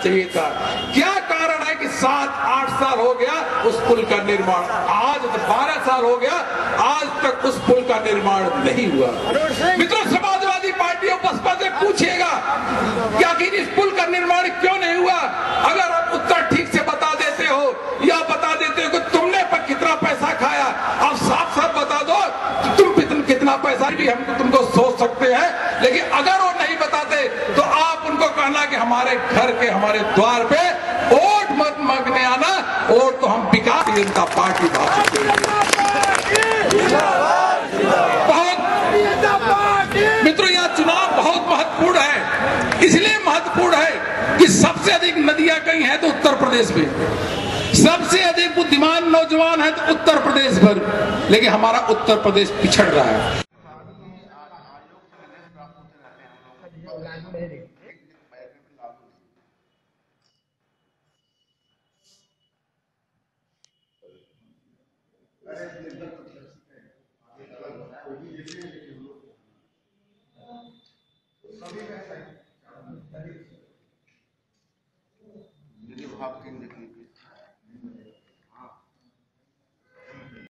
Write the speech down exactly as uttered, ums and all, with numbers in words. चाहिए था। क्या कारण है कि सात आठ साल हो गया उस पुल का निर्माण, आज बारह साल हो गया आज तक उस पुल का निर्माण नहीं हुआ। मित्रों, समाजवादी पार्टी और बसपा से पूछिएगा कि आखिर इस पुल का निर्माण क्यों नहीं हुआ। अगर आप उत्तर ठीक से बता देते हो या बता देते हो कि तुमने पर कितना पैसा खाया, आप साफ साफ बता दो तुम कितना पैसा भी हम तुमको सोच सकते हैं, लेकिन अगर वो नहीं बताते तो आप उनको कहना कि हमारे घर के हमारे द्वार पे वोट मत मांगने आना, वोट तो हम विकास जनता पार्टी भाजपा बहुत। मित्रों, यहाँ चुनाव बहुत महत्वपूर्ण है, इसलिए महत्वपूर्ण है कि सबसे अधिक नदियां कहीं है तो उत्तर प्रदेश में, सबसे अधिक बुद्धिमान नौजवान है तो उत्तर प्रदेश भर, लेकिन हमारा उत्तर प्रदेश पिछड़ रहा है।